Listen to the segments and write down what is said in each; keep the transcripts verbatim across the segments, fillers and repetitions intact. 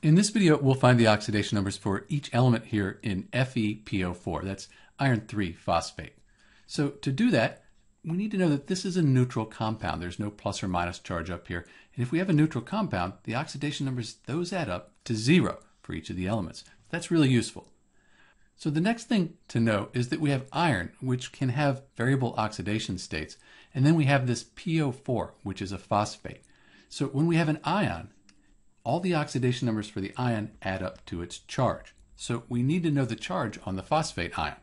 In this video, we'll find the oxidation numbers for each element here in Fe P O four, that's iron three phosphate. So to do that, we need to know that this is a neutral compound. There's no plus or minus charge up here. And if we have a neutral compound, the oxidation numbers, those add up to zero for each of the elements. That's really useful. So the next thing to know is that we have iron, which can have variable oxidation states. And then we have this P O four, which is a phosphate. So when we have an ion, all the oxidation numbers for the ion add up to its charge. So we need to know the charge on the phosphate ion.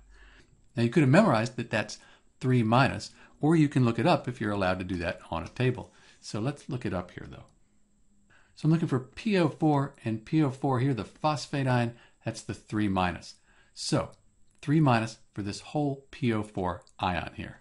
Now you could have memorized that that's three minus, or you can look it up if you're allowed to do that on a table. So let's look it up here though. So I'm looking for P O four and P O four here, the phosphate ion, that's the three minus. So three minus for this whole P O four ion here.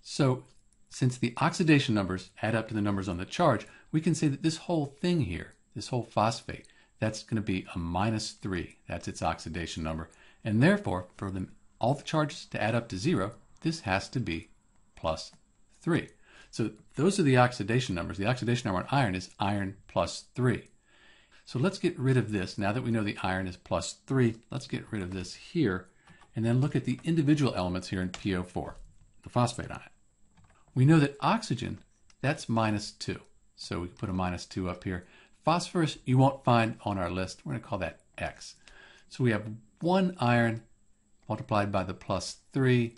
So since the oxidation numbers add up to the numbers on the charge, we can say that this whole thing here, this whole phosphate, that's going to be a minus three. That's its oxidation number. And therefore, for them, all the charges to add up to zero, this has to be plus three. So those are the oxidation numbers. The oxidation number on iron is iron plus three. So let's get rid of this. Now that we know the iron is plus three, let's get rid of this here and then look at the individual elements here in P O four, the phosphate ion. We know that oxygen, that's minus two. So we can put a minus two up here. Phosphorus, you won't find on our list. We're going to call that X. So we have one iron multiplied by the plus three,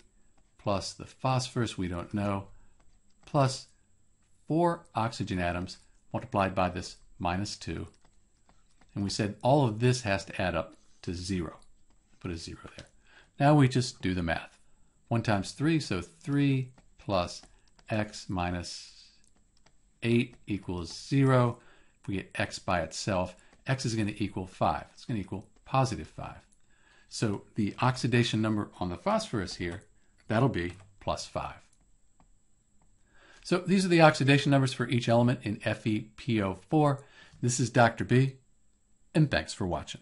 plus the phosphorus, we don't know, plus four oxygen atoms multiplied by this minus two. And we said all of this has to add up to zero. Put a zero there. Now we just do the math. one times three, so three plus X minus eight equals zero. If we get X by itself, X is going to equal five. It's going to equal positive five. So the oxidation number on the phosphorus here, that'll be plus five. So these are the oxidation numbers for each element in Fe P O four. This is Doctor B, and thanks for watching.